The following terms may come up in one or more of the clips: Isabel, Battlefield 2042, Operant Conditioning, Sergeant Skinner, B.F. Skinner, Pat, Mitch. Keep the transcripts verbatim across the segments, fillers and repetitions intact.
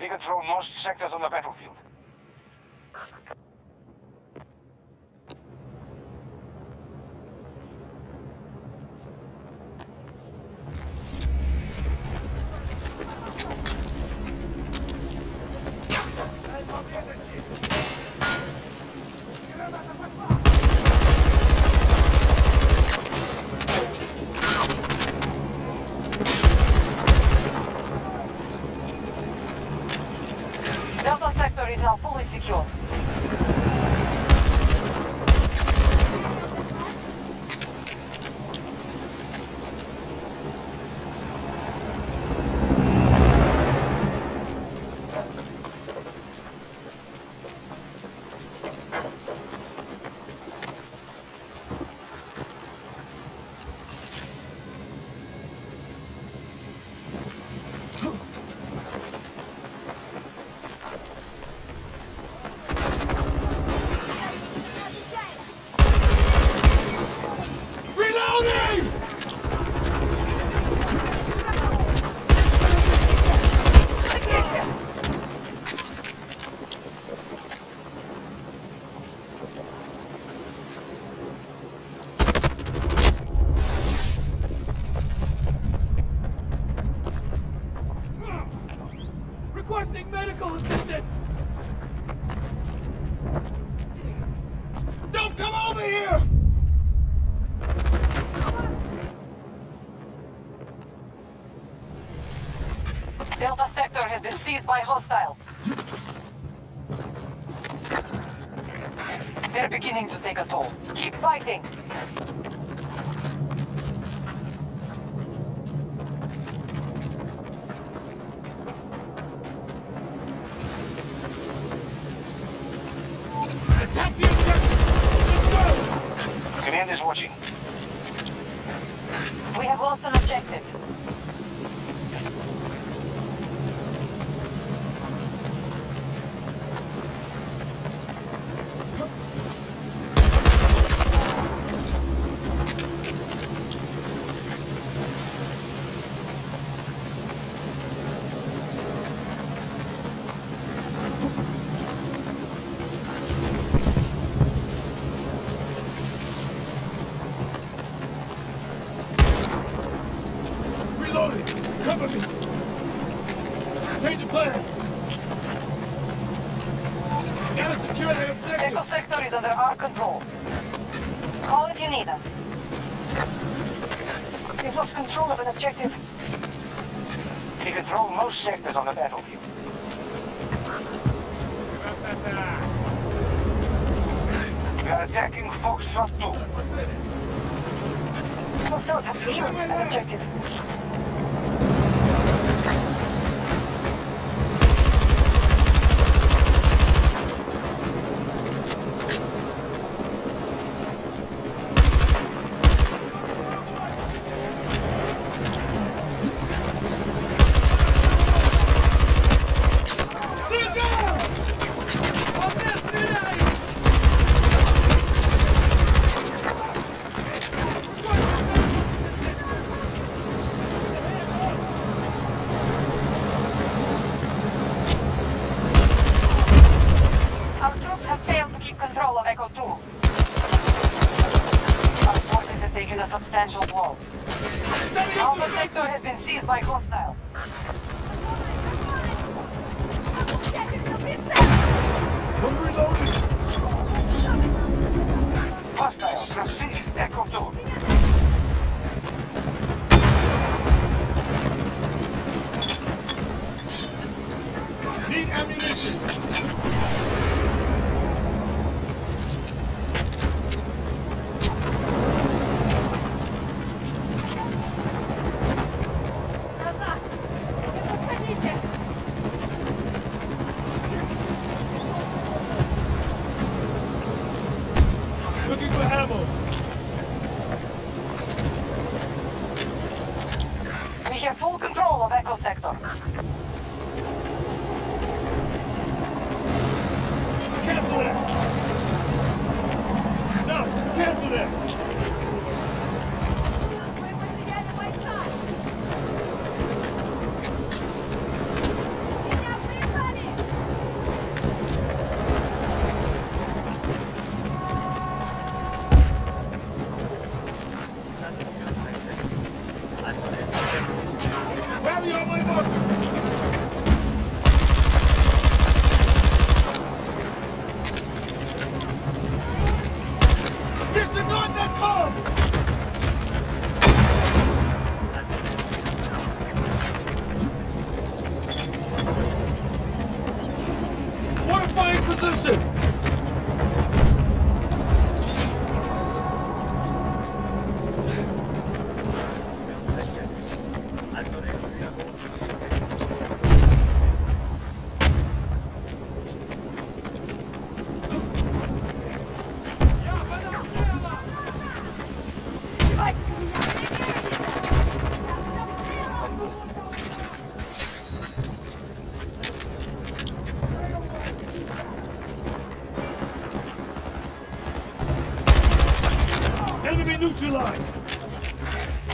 We control most sectors on the battlefield. Is now fully secure. Requesting medical assistance! Don't come over here! Delta Sector has been seized by hostiles. They're beginning to take a toll. Keep fighting! Command is watching. We have lost an objective. Cover me! Change of plans! Gotta secure the objective! Echo Sector is under our control. Call if you need us. We've lost control of an objective. We control most sectors on the battlefield. We are attacking Foxtrot two. Hostiles have secured an objective. Taken a substantial blow. Alpha Sector has been seized by hostiles. I'm reloading. Hostiles have seized Echo two. Looking for ammo. We have full control of Echo Sector. Cancel that! No, cancel that! We're with the enemy by time. Bounty on my marker! Disregard that call! Fortifying position! Neutralized.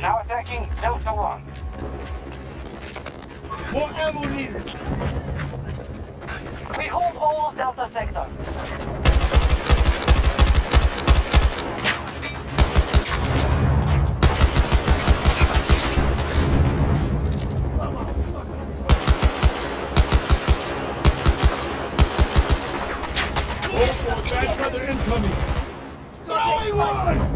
Now attacking Delta One. More ammo needed. We hold all of Delta Sector. Hold for bad brother incoming. Throwing one!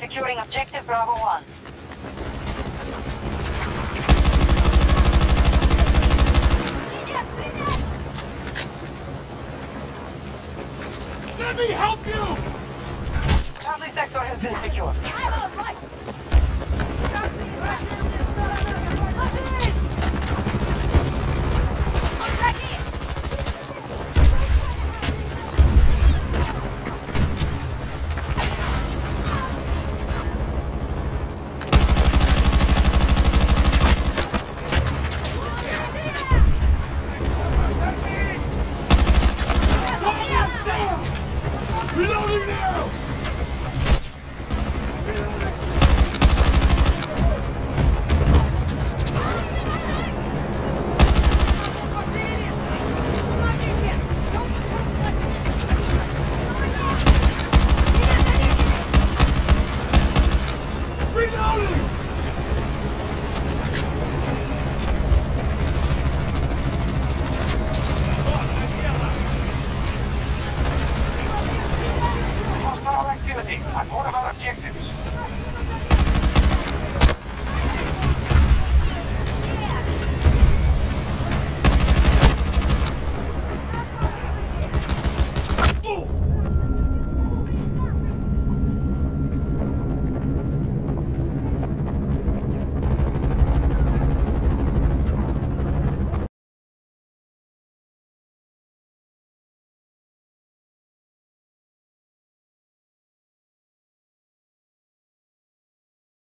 Securing objective Bravo One. Let me help you! Charlie sector has been secured. What about objectives?